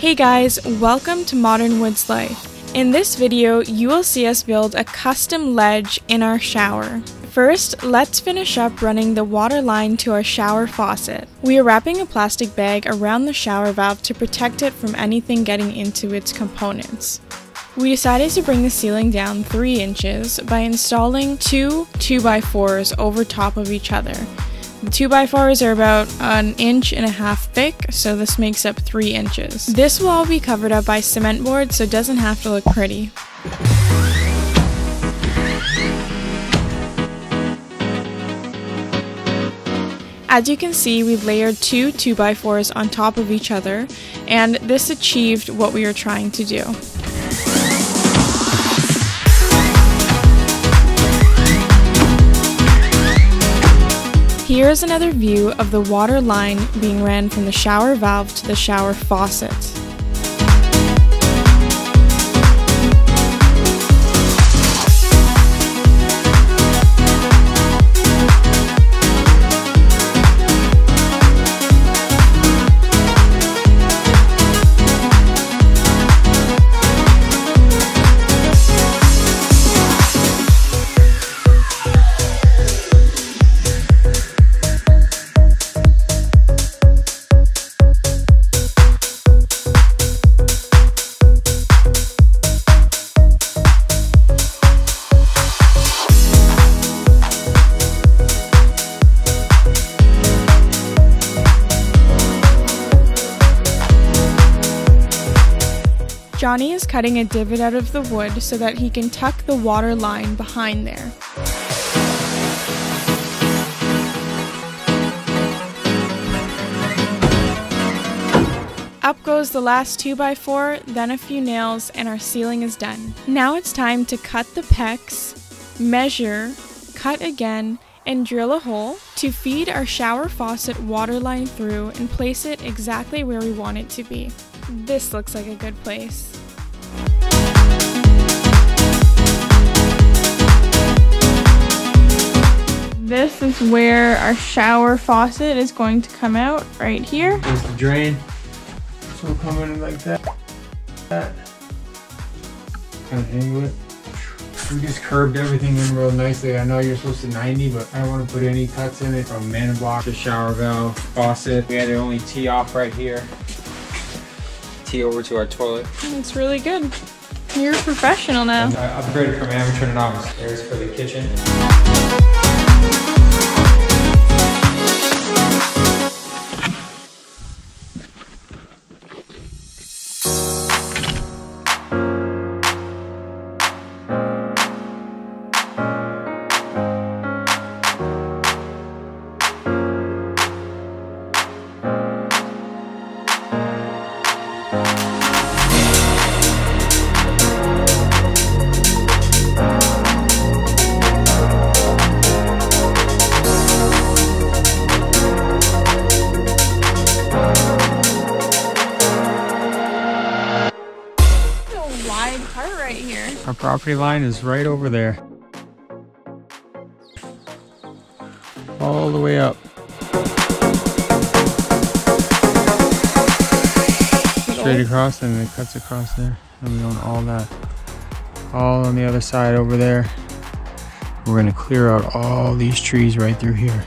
Hey guys, welcome to Modern Woods Life. In this video, you will see us build a custom ledge in our shower. First, let's finish up running the water line to our shower faucet. We are wrapping a plastic bag around the shower valve to protect it from anything getting into its components. We decided to bring the ceiling down 3 inches by installing two 2x4s over top of each other. The 2x4s are about 1.5 inches thick, so this makes up 3 inches. This will all be covered up by cement board, so it doesn't have to look pretty. As you can see, we've layered two 2x4s on top of each other, and this achieved what we were trying to do. Here is another view of the water line being ran from the shower valve to the shower faucet. Jonny is cutting a divot out of the wood so that he can tuck the water line behind there. Up goes the last 2x4, then a few nails, and our ceiling is done. Now it's time to cut the PEX, measure, cut again, and drill a hole to feed our shower faucet water line through and place it exactly where we want it to be. This looks like a good place. This is where our shower faucet is going to come out, right here. There's the drain. So we'll come in like that. Kind of angle it. We just curved everything in real nicely. I know you're supposed to 90, but I don't want to put any cuts in it. From man block to shower valve, faucet. We had to only tee off right here. Over to our toilet. It's really good. You're a professional now. I upgraded from amateur to novice. There's for the kitchen. Part right here. Our property line is right over there. All the way up. Straight across and it cuts across there. And we own all that. All on the other side over there. We're going to clear out all these trees right through here.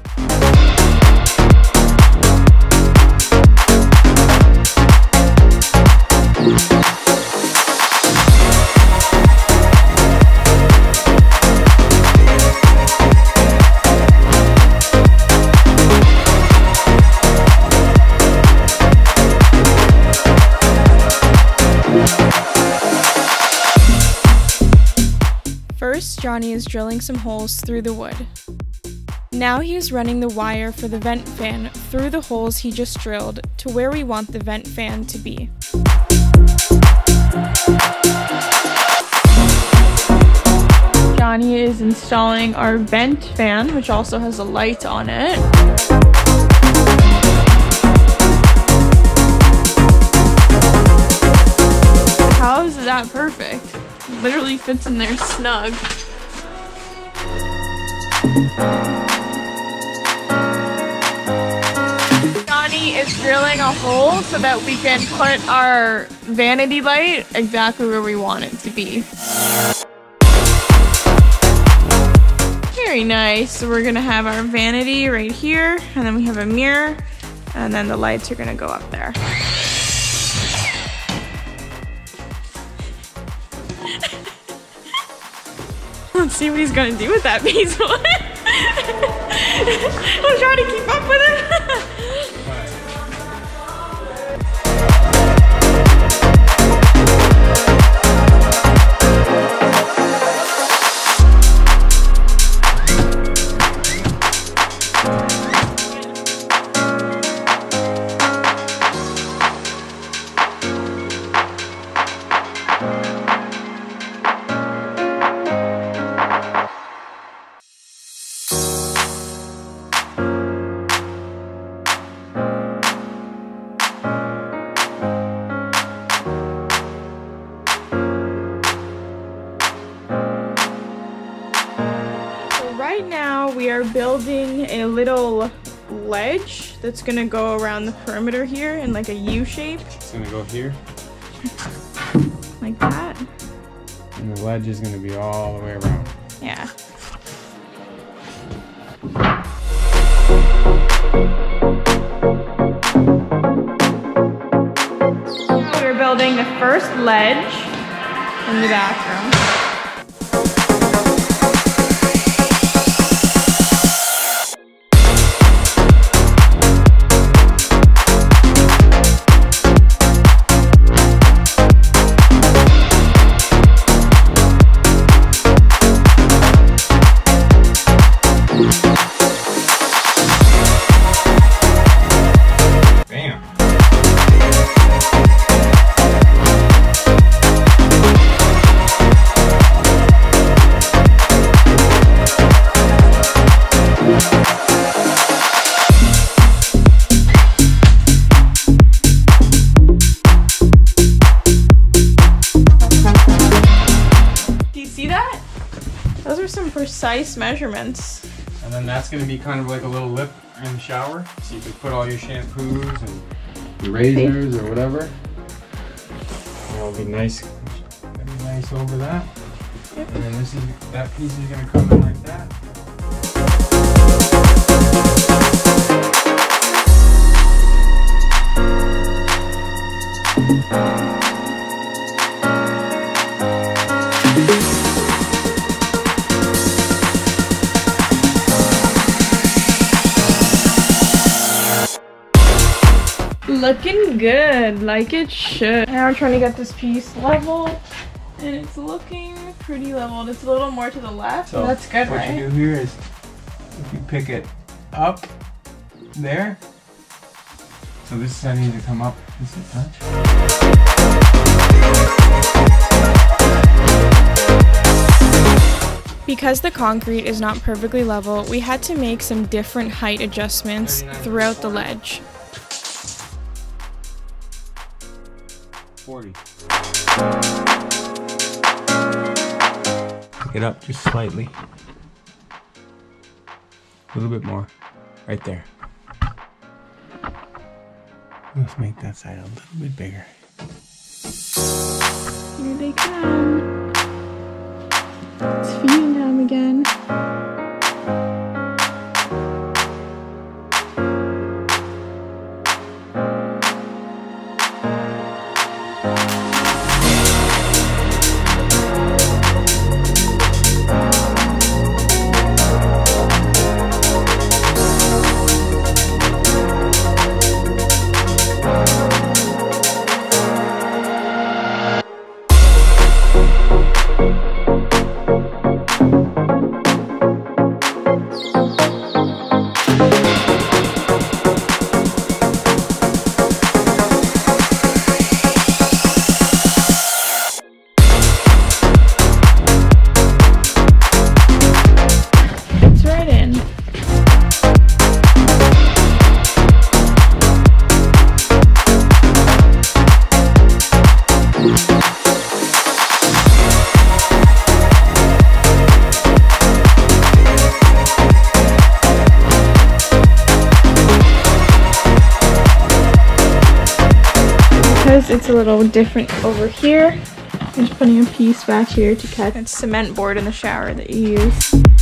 First, Jonny is drilling some holes through the wood. Now he is running the wire for the vent fan through the holes he just drilled to where we want the vent fan to be. Jonny is installing our vent fan, which also has a light on it. How is that perfect? Literally fits in there snug. Jonny is drilling a hole so that we can put our vanity light exactly where we want it to be. Very nice. So we're gonna have our vanity right here, and then we have a mirror, and then the lights are gonna go up there. Let's see what he's gonna do with that piece. I'm trying to keep up with him. Right now we are building a little ledge that's gonna go around the perimeter here in like a U shape. It's gonna go here. Like that. And the ledge is gonna be all the way around. Yeah. Now we're building the first ledge in the bathroom. Those are some precise measurements. And then that's going to be kind of like a little lip in the shower. So you can put all your shampoos and your razors or whatever. It'll be nice. It'll be nice over that. Yep. And then this is, that piece is going to come in like that. Looking good, like it should. Now we're trying to get this piece level, and it's looking pretty leveled. It's a little more to the left, so that's good, right? What you do here is, if you pick it up there, so this side needs to come up just a touch. Because the concrete is not perfectly level, we had to make some different height adjustments throughout the ledge. 40. Pick it up just slightly. A little bit more. Right there. Let's make that side a little bit bigger. Here they come. It's feeding time again. because it's a little different over here. I'm just putting a piece back here to catch. It's cement board in the shower that you use.